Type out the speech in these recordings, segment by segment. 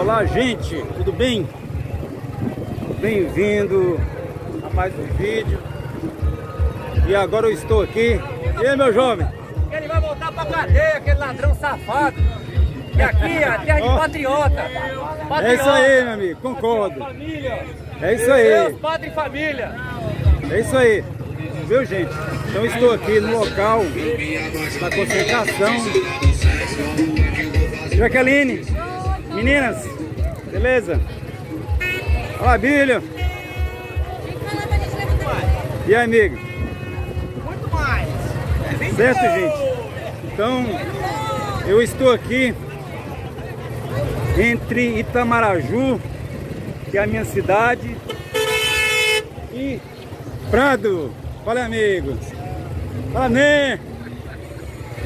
Olá, gente, tudo bem? Bem-vindo a mais um vídeo. E agora eu estou aqui. E aí, meu jovem? Ele vai voltar pra cadeia, aquele ladrão safado. E aqui é a terra de patriota. É isso aí, meu amigo, concordo. É isso aí. Deus, pátria e família. É isso aí. Viu, gente? Então estou aqui no local da concentração. Jaqueline, meninas, beleza? Olá, Bílio. E aí, amigo? Muito mais. Certo, gente? Então, eu estou aqui entre Itamaraju, que é a minha cidade, e Prado. Fala, amigo. Fala, né?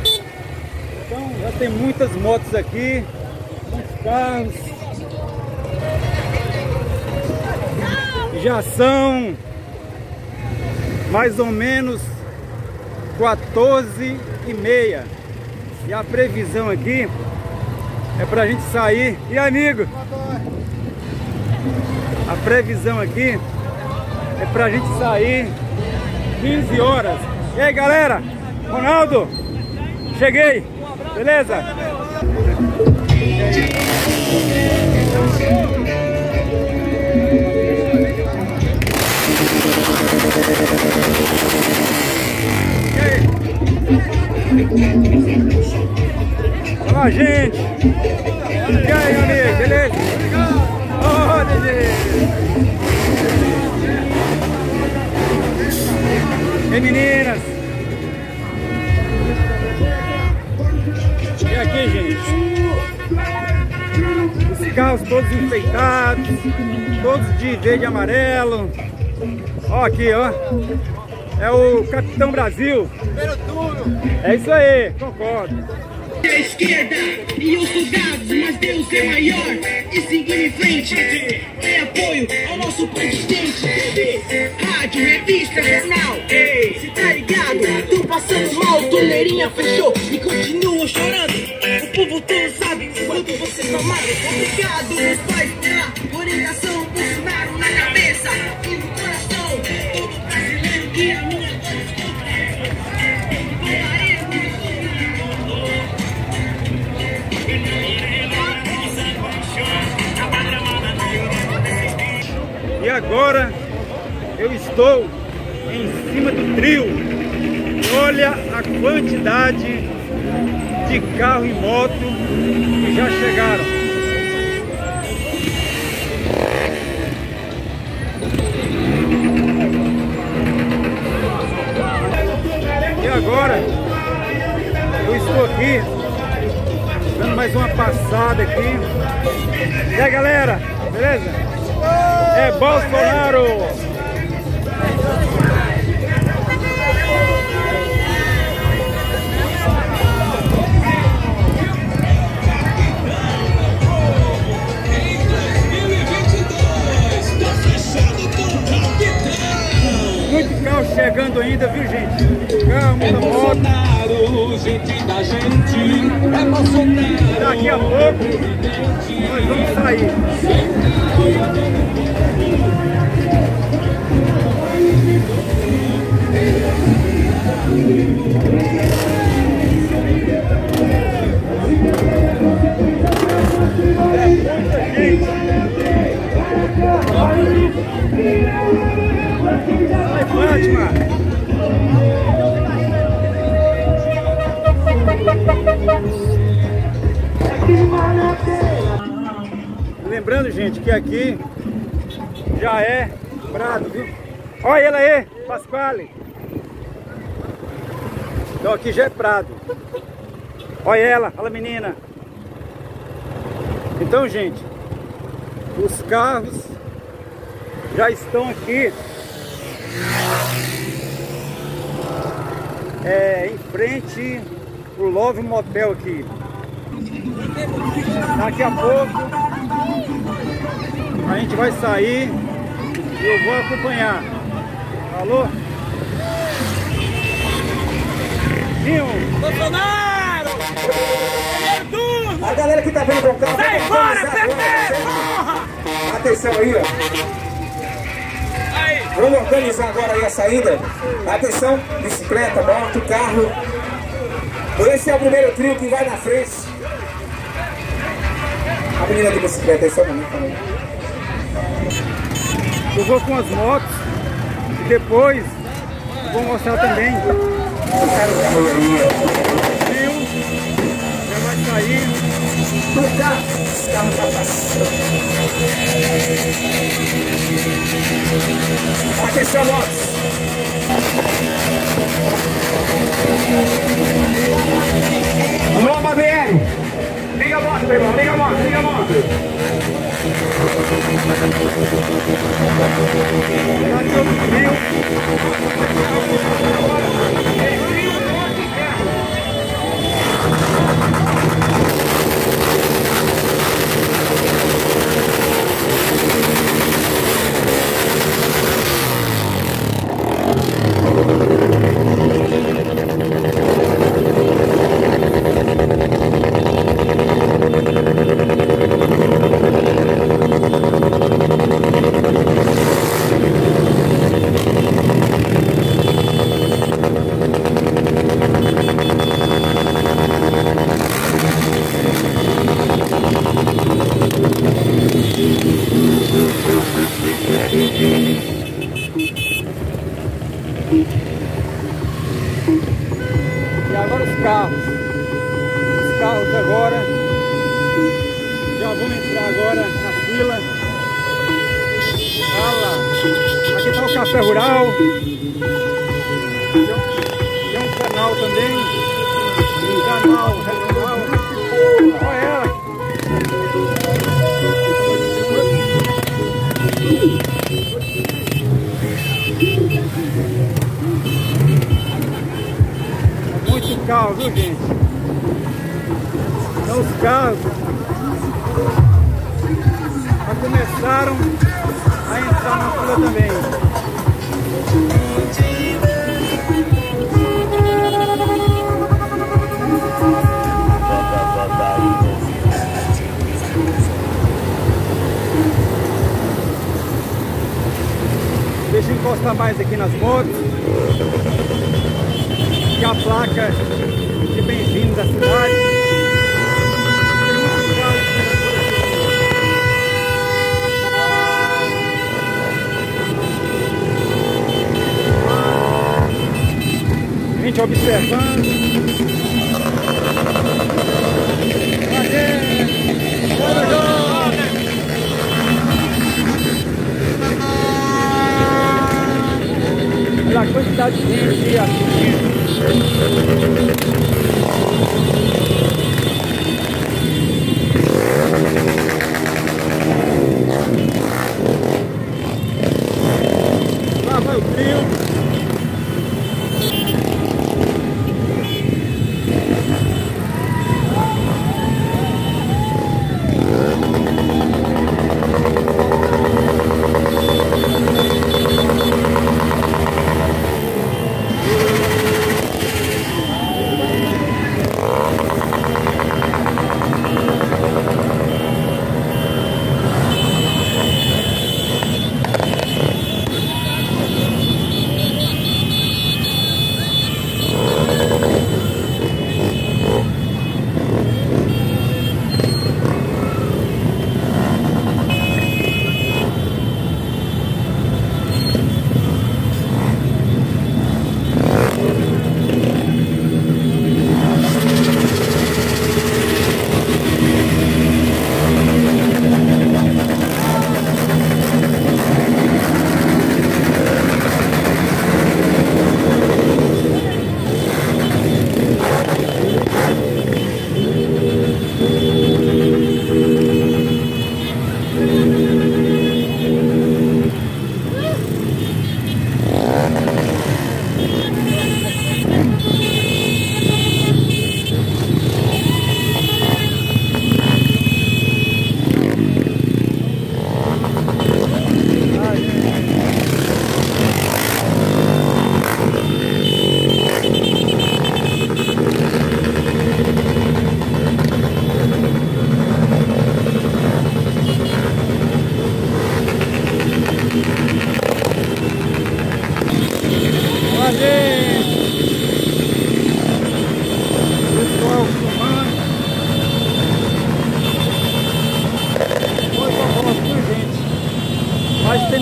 Então, já tem muitas motos aqui, muitos carros. Já são mais ou menos 14h30. E a previsão aqui é pra gente sair. E amigo? A previsão aqui é pra gente sair 15 horas. E aí, galera? Ronaldo, cheguei. Beleza? Olá, gente. E aí, amigo? Beleza? Olha, gente. E meninas? E aqui, gente? Os carros todos enfeitados, todos de verde e amarelo. Ó, aqui, ó. É o Capitão Brasil. Primeiro turno. É isso aí, concordo. A esquerda e os soldados, mas Deus é maior e seguir em frente. Tem apoio ao nosso presidente. TV, rádio, revista, jornal. Cê tá ligado? Tô passando mal, toleirinha fechou e continua chorando. O povo todo sabe quanto você tá amado. Obrigado, meus pais, pela orientação. Bolsonaro na cabeça e no coração. Todo brasileiro que a minha voz. E agora eu estou em cima do trio. Olha a quantidade de carro e moto que já chegaram. E agora eu estou aqui dando mais uma passada aqui. E aí, galera, beleza? É Bolsonaro! Muito carro chegando ainda, viu, gente? Calma, é Bolsonaro, gente da gente. É Bolsonaro. Daqui a pouco nós vamos sair. Vai, Fátima! Lembrando, gente, que aqui já é Prado, viu? Olha ele aí, Pasquale. Então aqui já é Prado. Olha ela, olha a menina. Então, gente, os carros já estão aqui em frente pro Love Motel aqui. Daqui a pouco a gente vai sair e eu vou acompanhar. Falou? Bolsonaro! A galera que tá vendo o carro... Sai fora, perfeito! Atenção aí, ó. Vamos organizar agora aí a saída. Atenção, bicicleta, moto, carro. Esse é o primeiro trio que vai na frente. A menina de bicicleta, esse é o momento também. Eu vou com as motos e depois vou mostrar também. Já vai sair. Os carros já passam. Atenção, motos. Nova BR. Liga a moto, meu irmão. Liga a moto, liga a moto. E agora os carros agora já vão entrar agora na fila. Olha lá, aqui está o Café Rural, tem um canal também, um canal regional. Olha ela. Muito carro, viu, gente? Então os carros já começaram a entrar na fila também. Deixa eu encostar mais aqui nas motos. E a placa de bem-vindo da cidade. A gente observando. Olha a quantidade de gente aqui. Lá vai o trio.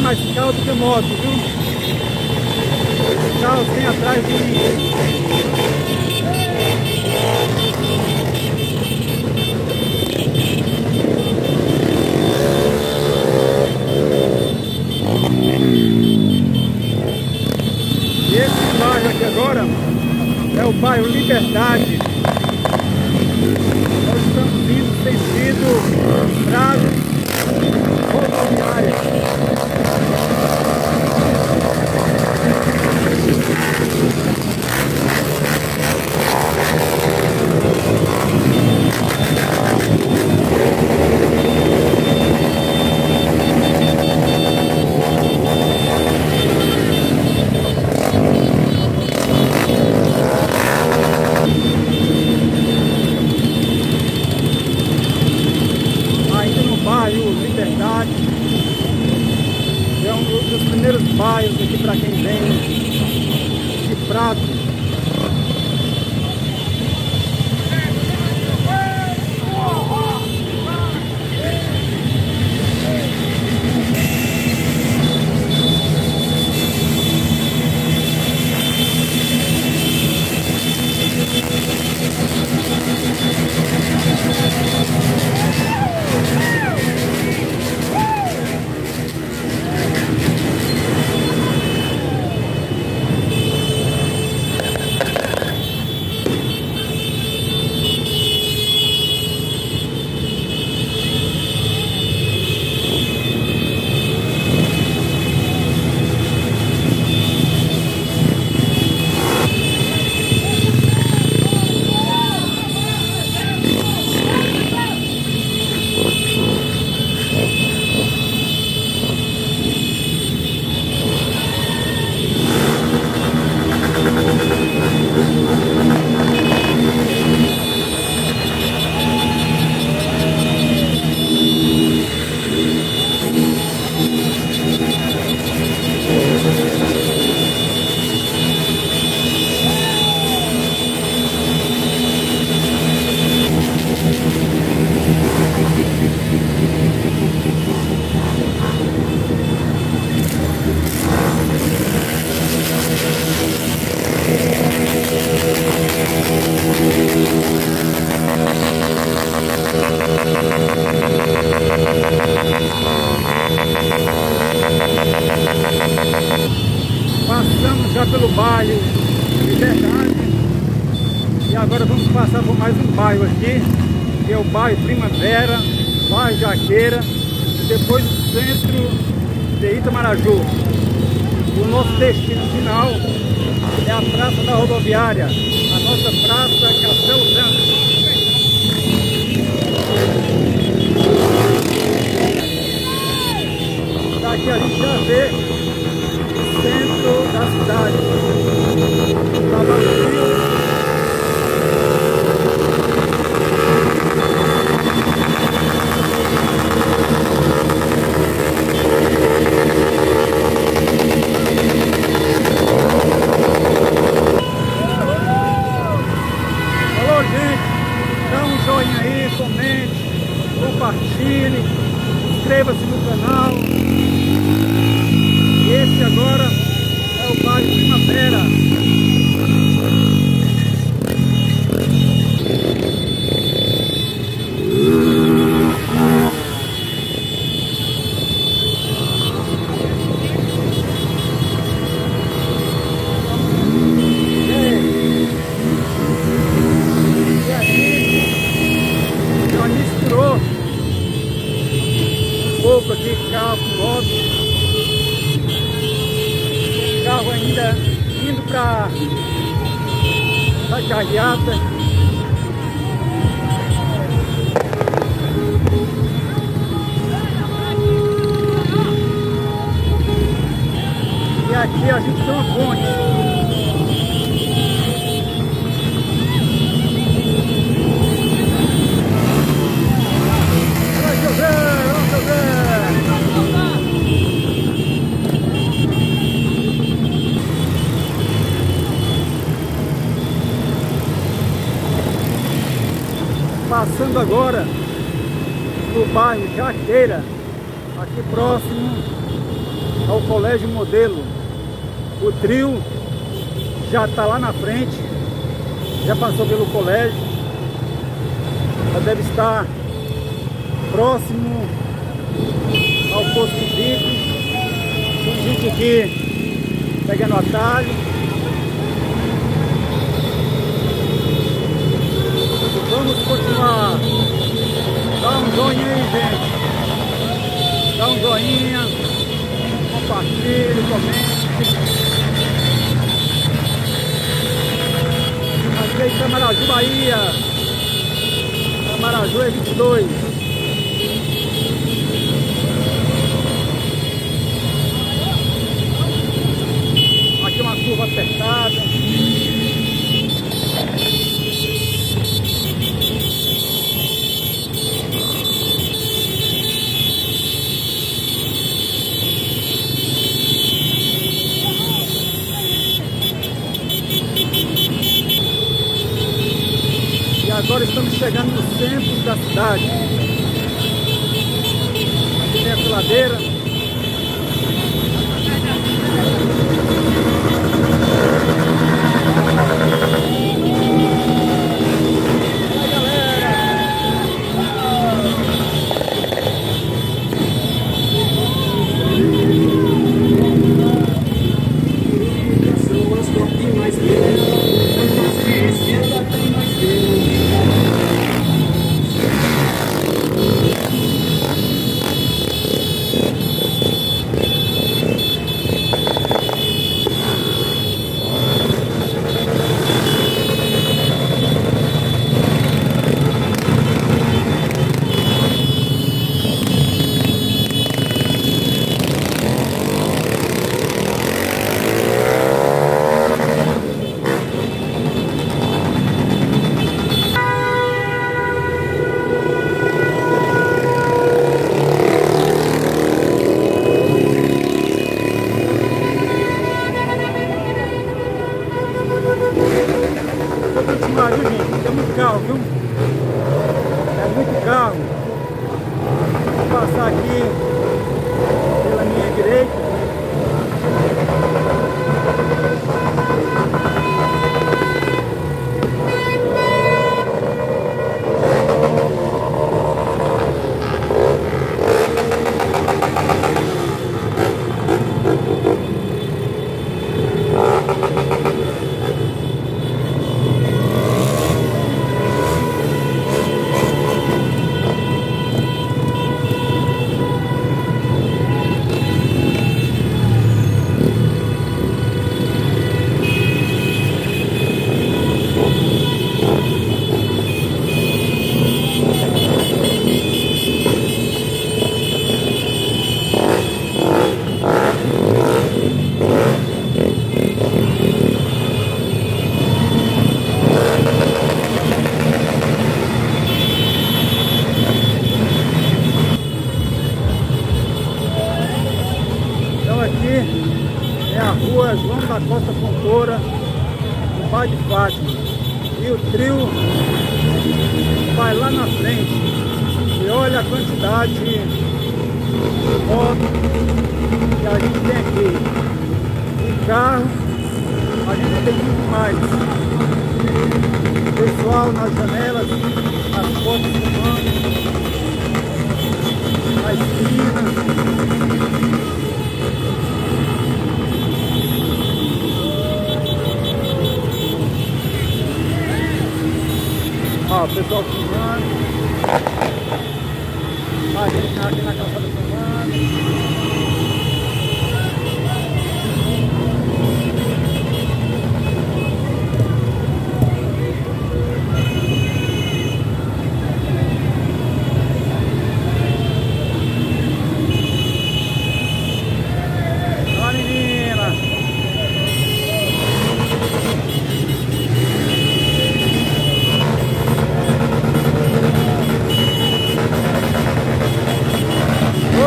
mais carro do que moto, viu? Carro vem atrás de mim. E esse bairro aqui agora é o bairro Liberdade. Nós estamos vindo, tem sido bravo. É um dos primeiros bairros aqui para quem vem de Prado. Passamos já pelo bairro Liberdade e agora vamos passar por mais um bairro aqui, que é o bairro Primavera, bairro Jaqueira e depois o centro de Itamaraju. O nosso destino final é a Praça da Rodoviária, a nossa Praça Castelo Branco. Daqui a gente já vê o centro da cidade. Tá vazio. Alô, gente, dá um joinha aí, comente, compartilhe, inscreva-se no canal. E esse agora é o bairro Primavera. Aqui, carro com moto, carro ainda indo para a carreata. E aqui a gente tem uma ponte. Passando agora no bairro Jaqueira, aqui próximo ao Colégio Modelo. O trio já está lá na frente, já passou pelo colégio, já deve estar próximo ao posto de bico. Tem gente aqui pegando o atalho. Vamos continuar. Dá um joinha aí, gente. Dá um joinha, compartilhe, comente. Aqui é Camaraju, Bahia. Camaraju é 22. Aqui é uma curva apertada. Agora estamos chegando no centro da cidade. Aqui tem essa ladeira. Aí, galera! Pessoas correm mais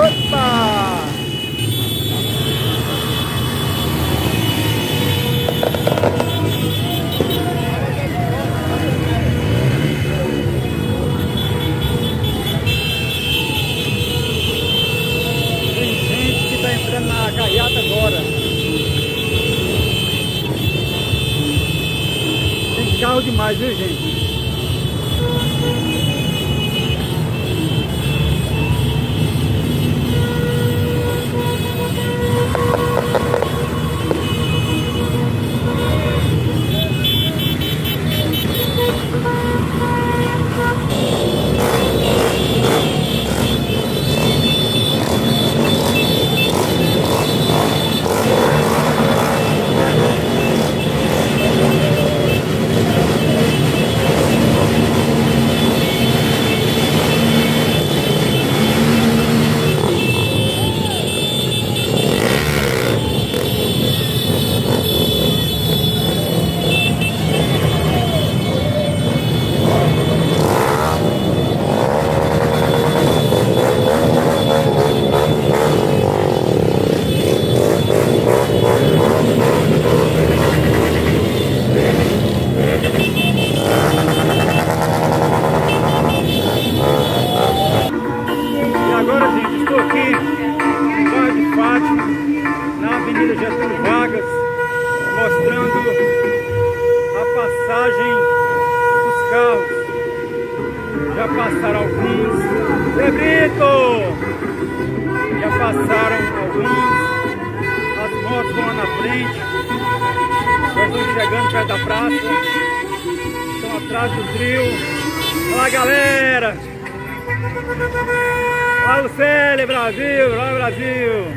Opa! fora. Tem carro demais, viu, gente? Já passaram alguns, Bebrito! Já passaram alguns, as motos vão lá na frente, nós vamos chegando perto da praça, estão atrás do trio. Olá, galera! Olá, Lucélia, Brasil! Olá, Brasil!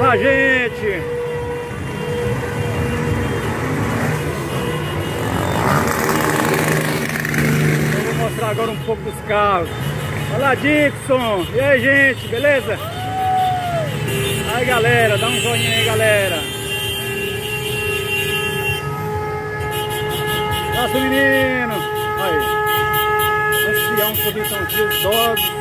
Olá, gente! Agora um pouco dos carros. Olá, Dixon, e aí, gente, beleza? Aí, galera, dá um joinha aí, galera. Nossa, menino, aí, esse peão subiu tão aqui, os dogs.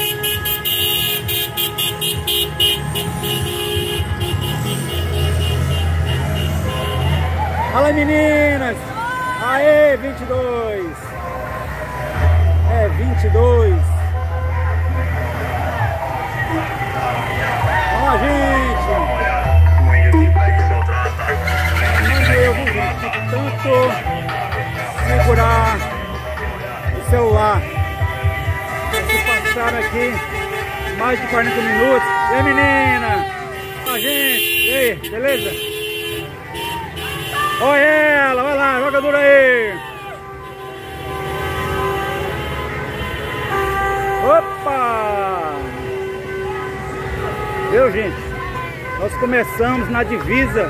Fala, meninas, aê, 22. 22. Olha, gente. Não deu, viu, gente? Tanto segurar o celular. Se passaram aqui mais de 40 minutos. E aí, menina? Olha, gente. E aí, beleza? Olha ela. Vai lá, joga dura aí. Opa! Viu, gente? Nós começamos na divisa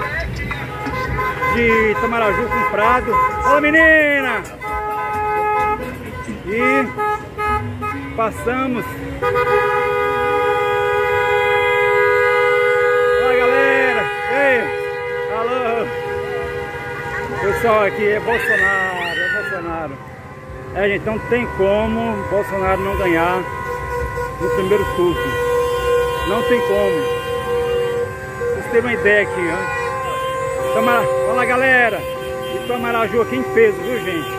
de Itamaraju com Prado. Fala, menina! E passamos. Olá, galera! Ei! Alô! Pessoal, aqui é Bolsonaro, é Bolsonaro. É, gente, não tem como Bolsonaro não ganhar no primeiro turno. Não tem como. Vocês terem uma ideia aqui, ó. Fala, galera. Itamaraju aqui em peso, viu, gente?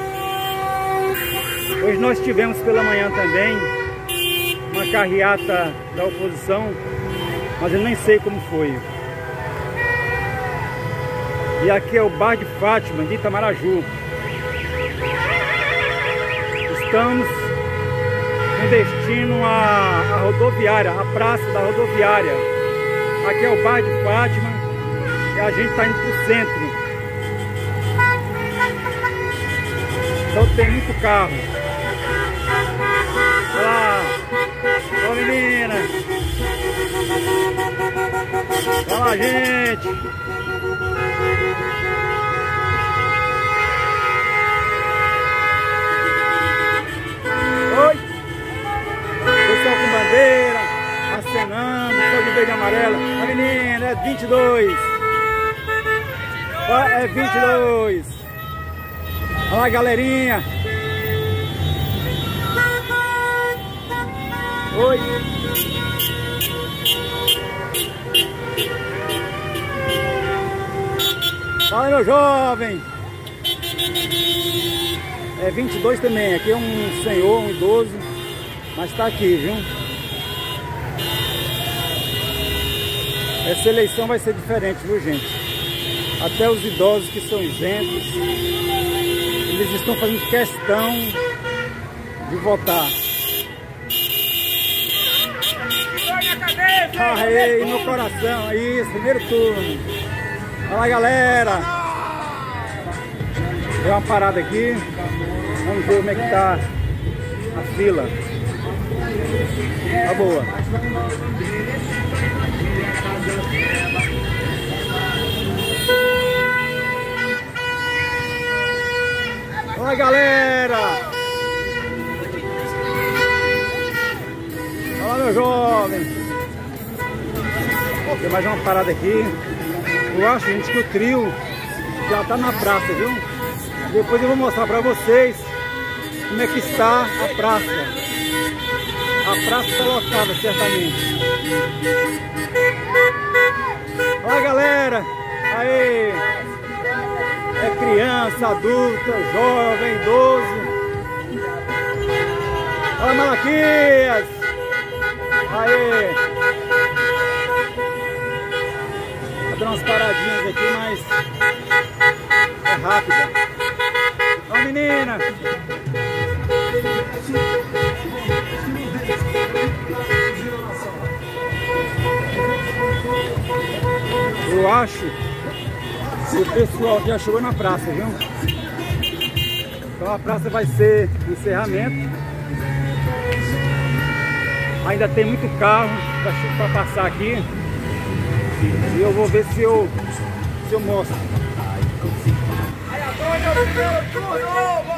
Hoje nós tivemos pela manhã também uma carreata da oposição, mas eu nem sei como foi. E aqui é o Bar de Fátima, de Itamaraju. Estamos com destino à rodoviária, à praça da rodoviária. Aqui é o Bar de Fátima e a gente está indo para o centro. Então tem muito carro. Olha lá. Olha, menina. Olha lá, gente. Oi! Pessoal com bandeira, acenando, só de verde e amarela. A menina é 22. É 22. Olha lá, galerinha. Oi! Fala, meu jovem! É 22 também, aqui é um senhor, um idoso, mas tá aqui, viu? Essa eleição vai ser diferente, viu, gente? Até os idosos que são isentos, eles estão fazendo questão de votar. Arrei no coração, isso, primeiro turno. Olha lá, galera. Deu uma parada aqui. Vamos ver como é que tá a fila. Tá boa. Olá, galera! Olá, meu jovem! Tem mais uma parada aqui. Eu acho, gente, que o trio já tá na praça, viu? Depois eu vou mostrar pra vocês como é que está a praça. A praça está lotada, certamente. Olha, galera! Aê! É criança, adulta, jovem, idoso. Olha, Malaquias! Aê! Tá dando umas paradinhas aqui, mas é rápida. Olha, menina! Eu acho que o pessoal já chegou na praça, viu? Então a praça vai ser encerramento. Ainda tem muito carro para passar aqui. E eu vou ver se eu mostro.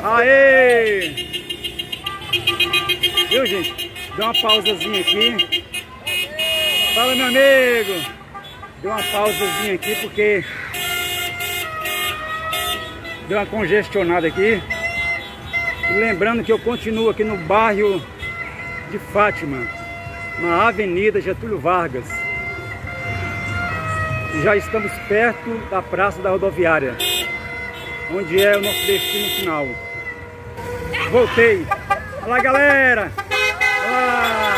Aê! Viu, gente? Deu uma pausazinha aqui. Fala, meu amigo! Deu uma pausazinha aqui porque deu uma congestionada aqui. E lembrando que eu continuo aqui no bairro de Fátima, na Avenida Getúlio Vargas. E já estamos perto da Praça da Rodoviária, onde é o nosso destino final. Voltei! Olá, galera! Olá.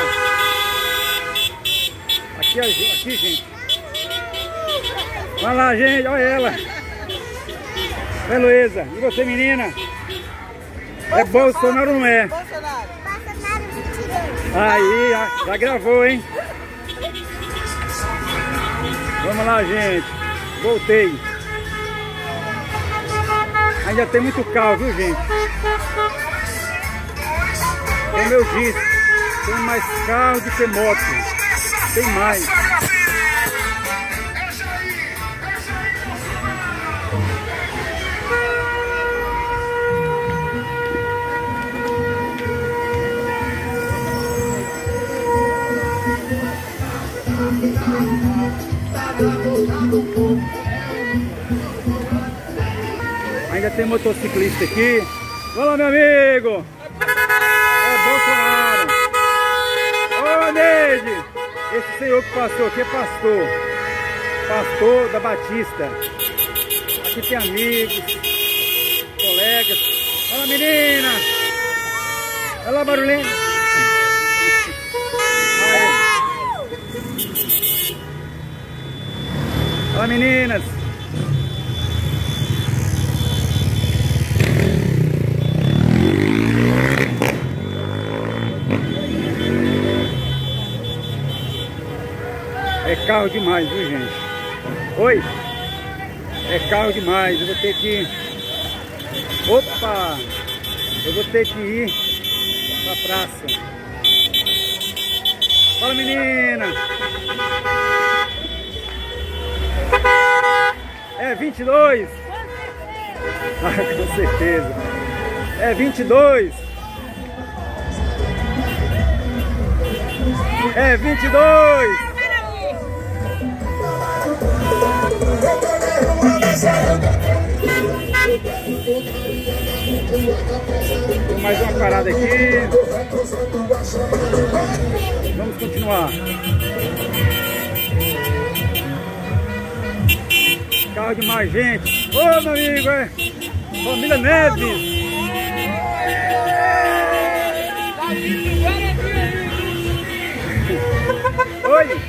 Aqui, gente. Olha lá, gente, olha ela. Heloísa, e você, menina? Bolsonaro. É Bolsonaro, não é? Bolsonaro. Bolsonaro mentiroso. Aí, já gravou, hein? Vamos lá, gente. Voltei. Ainda tem muito carro, viu, gente? Como eu disse, tem mais carro do que moto. Tem mais. Ainda tem motociclista aqui. Olá, meu amigo! É Bolsonaro! Ô, Neide! Esse senhor que passou aqui é pastor. Pastor da Batista. Aqui tem amigos, colegas. Olá, menina! Olá, barulhinho! Olá, meninas! É carro demais, viu, gente? Oi! É carro demais, eu vou ter que ir... Opa! Eu vou ter que ir pra praça. Fala, menina! É 22? Com certeza. É 22? É 22! Tem mais uma parada aqui. Vamos continuar. Carro demais, gente. Ô, meu amigo, é família Neves. Oi.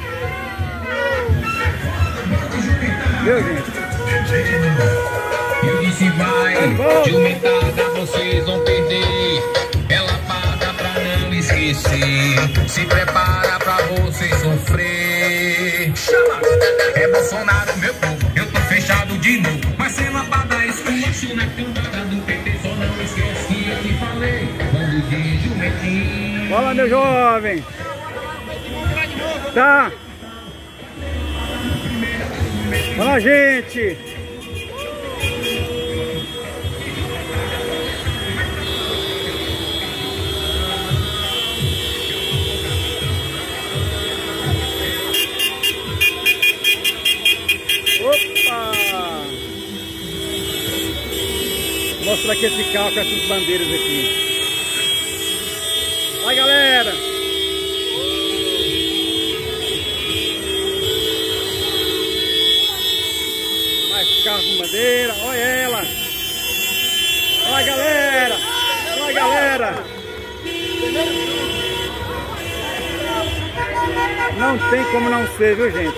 viu, gente? E se vai de aumentada, vocês vão perder. Ela paga pra não esquecer. Se prepara pra vocês sofrer. Chama! É Bolsonaro, meu povo, eu tô fechado de novo. Mas sem lampada, esculacho na cambada do PT. Só não esquece que eu te falei. Bando de jumentinho. Fala, meu jovem! Tá! Olá, gente! Opa! Mostra aqui esse carro com essas bandeiras aqui. Vai, galera! Com bandeira, olha ela! Olha a galera! Olha a galera! Não tem como não ser, viu, gente?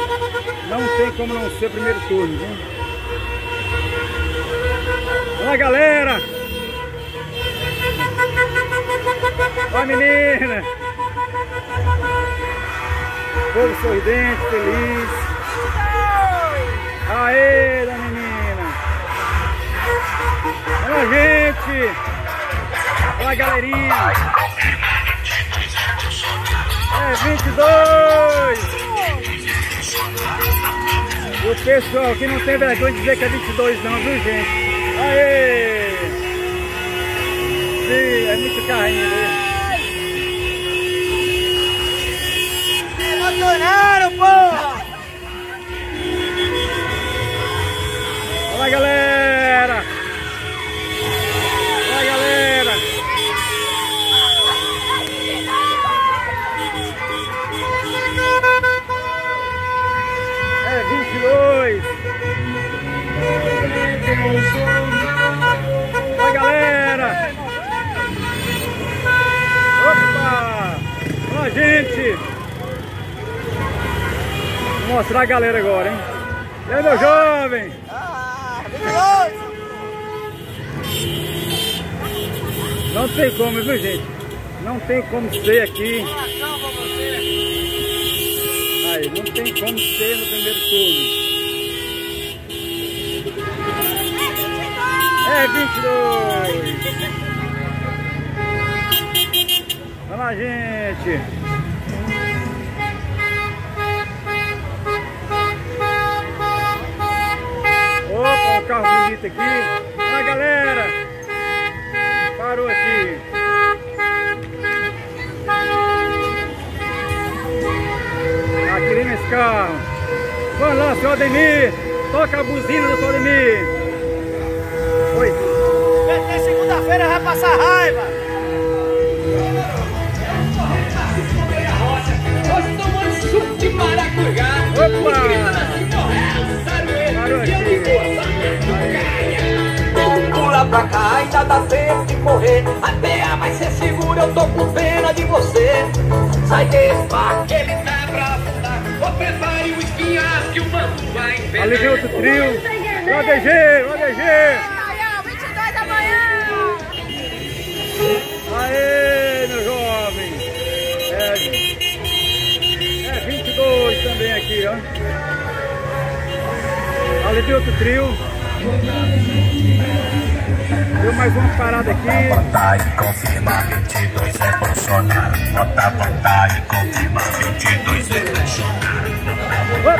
Não tem como não ser primeiro turno, viu? Olha a galera! Olha a menina! Povo sorridente, feliz! Aê, da menina! Olha, gente! Olha a galerinha! É 22! O pessoal aqui não tem vergonha de dizer que é 22 não, viu, gente? Aê! Sim, é muito carrinho, viu? Bolsonaro, porra! Olha, galera! Olha, galera! Opa! Olha, gente! Vou mostrar a galera agora, hein? E aí, meu jovem? Não tem como, viu, gente? Não tem como ser aqui. Aí, não tem como ser no primeiro turno. É 22! Olha lá, gente! Opa, um carro bonito aqui! Olha lá, galera! Parou aqui! Tá querendo esse carro! Vamos lá, seu Ademir! Toca a buzina do seu Ademir! Segunda-feira vai passar raiva. Hoje tomando suco de maracujá. Opa! Pula pra cá, ainda dá tempo de correr. Até mais ser seguro, eu tô com pena de você. Sai desse parque, ele tá pra voltar. Ou prepare o espinhaço que o bambu vai envenenar. Ali vem outro trio. O ADG! Aê, meu jovem! É 22 também aqui, ó. Ali tem outro trio. Deu mais uma parada aqui. Bota vontade, confirma, 22 é Bolsonaro. Bota vontade, confirma, 22 é Bolsonaro. Opa!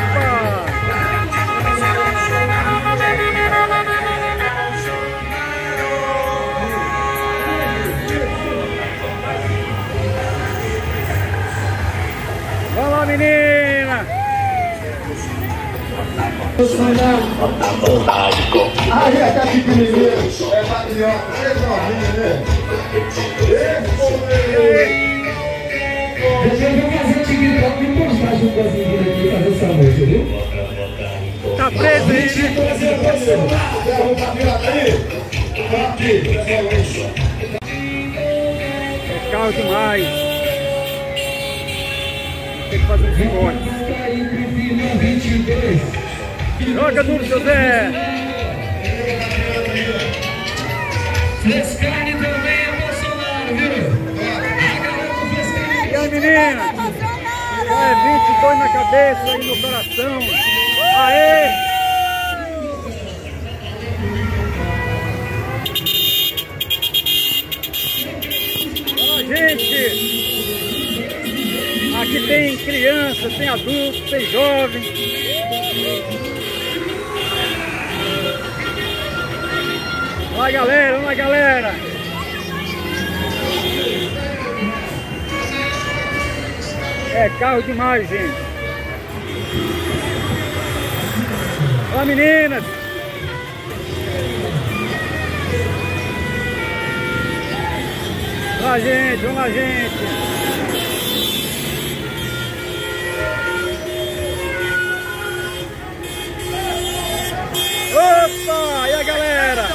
Menina! Bota vontade, confirma. Aí é daqui de mineiro, é patriota, é novinho, né? Deixa eu ver o casete que ele tá me postando um brasileiro aqui pra essa noite, viu? Tá preso aí, né? É carro demais. Tem que fazer um bigode. Joga duro, seu Zé! Frescani também é Bolsonaro, viu? A galera do Frescani. E aí, menina? É 22 na cabeça, aí no coração. Aê! Gente, aqui tem criança, tem adulto, tem jovem. Vai, galera, vamos lá, galera. É carro demais, gente. Olá, meninas. Vamos lá, gente, vamos lá, gente. Opa, e a galera?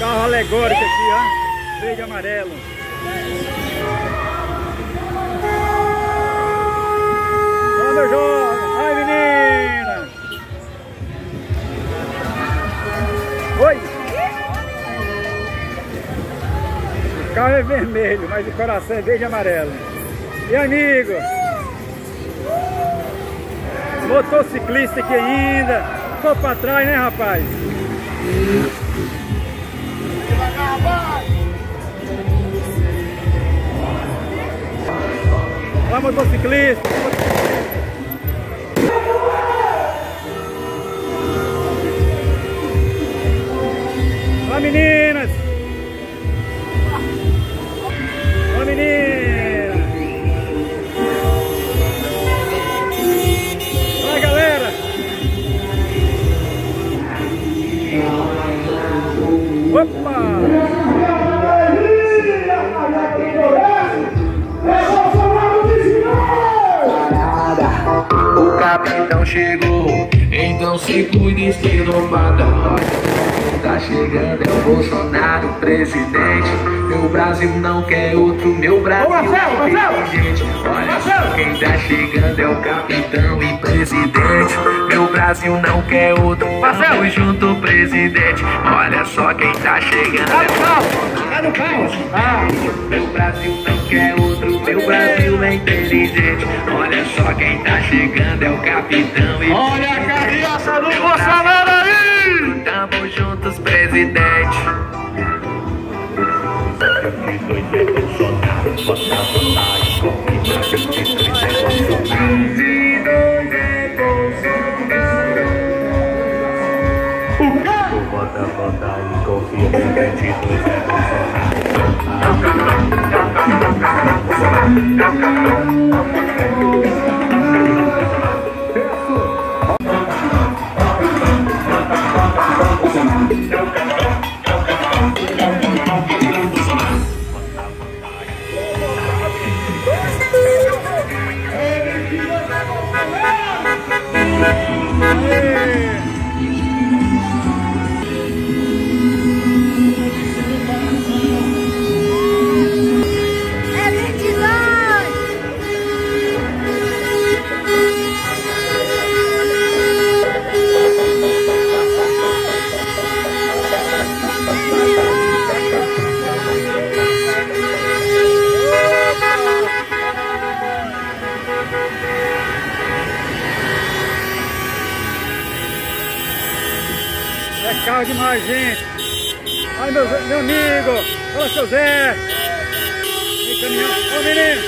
Carro alegórico aqui, ó. Verde e amarelo. Vamos, meu jovem. Ai, menina. Oi. O carro é vermelho, mas o coração é verde e amarelo. E amigo? Motociclista aqui ainda. Ficou pra trás, né, rapaz? Olha, motociclista. Olha, meninas. O capitão chegou, então se cuide, esquerdomada. Tá chegando, é o Bolsonaro, presidente. Meu Brasil não quer outro, meu Brasil. Ô, Marcelo, gente, olha Marcelo. Só quem tá chegando é o capitão e presidente. Meu Brasil não quer outro, Marcelo junto, presidente. Olha só quem tá chegando. Tá no carro, tá no carro. Meu Brasil não quer outro, meu Brasil é inteligente. Olha só quem tá chegando é o capitão e olha a carriaça do Bolsonaro aí. Tamo juntos, presidente. Carro demais, gente. Olha, meu amigo. Olha, seu Zé. E caminhão. Ô, menino.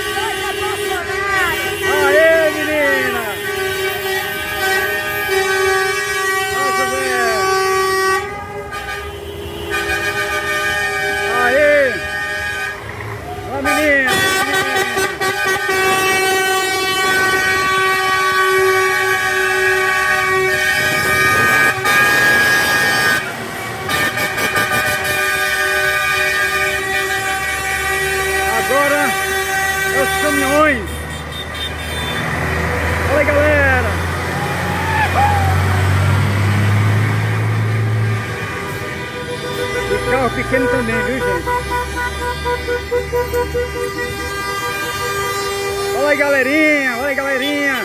Aê, menina. Olha, seu Zé. Aê. Olha, menina. Caminhões. Olha aí, galera. E carro pequeno também, viu, gente? Olha aí, galerinha. Olha aí, galerinha.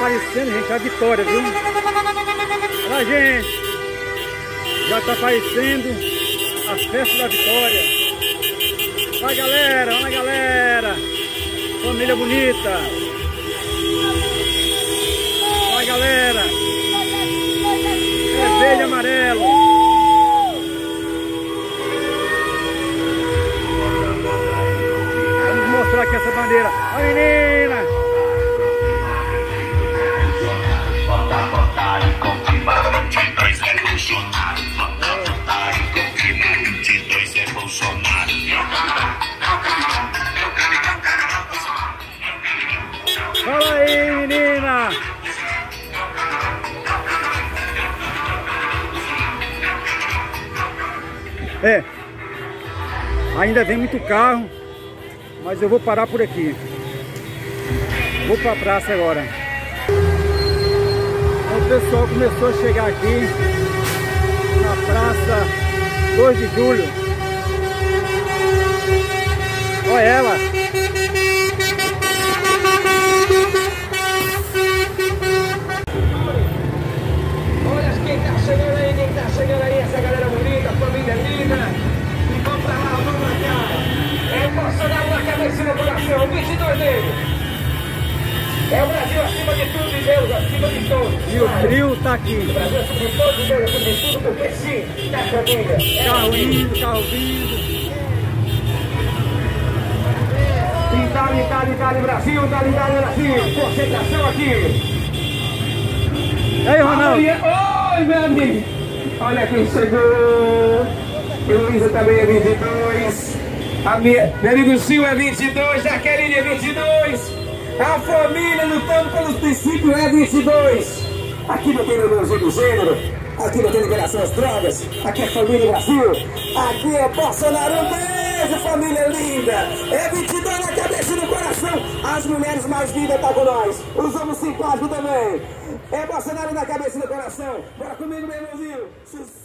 aparecendo, gente, a vitória, viu? Olha, gente, já tá aparecendo a festa da vitória. Olha, galera, olha, galera, família bonita. Olha, galera, é verde e amarelo. Aqui essa bandeira, a menina fala aí, menina. É, ainda vem muito carro, mas eu vou parar por aqui. Vou pra praça agora. O pessoal começou a chegar aqui na praça 2 de julho. Olha ela. Olha quem tá chegando aí, quem tá chegando aí. Essa galera bonita, família linda. E vamos pra lá, vamos pra cá. É emocionar uma cabeça no coração, 22 deles. É o Brasil acima de tudo e Deus acima de todos. E o trio tá aqui. O Brasil acima de todos e Deus acima de tudo, porque sim, tá família. Carro lindo, carro lindo. Itália, Itália, Itália, Brasil, Itália, Itália, Brasil. Concentração aqui. E aí, Ronaldo? Oi, meu amigo. Olha quem chegou. Luísa também é 22. Meu amigo Gil é 22, Jaqueline é 22, a família lutando pelos princípios é 22. Aqui não tem ideologia do gênero, aqui não tem liberação às drogas, aqui é família Brasil, aqui é Bolsonaro. Um beijo, família linda, é 22 na cabeça e no coração. As mulheres mais lindas estão com nós, os homens simpáticos também. É Bolsonaro na cabeça e no coração. Bora comigo, meu irmãozinho.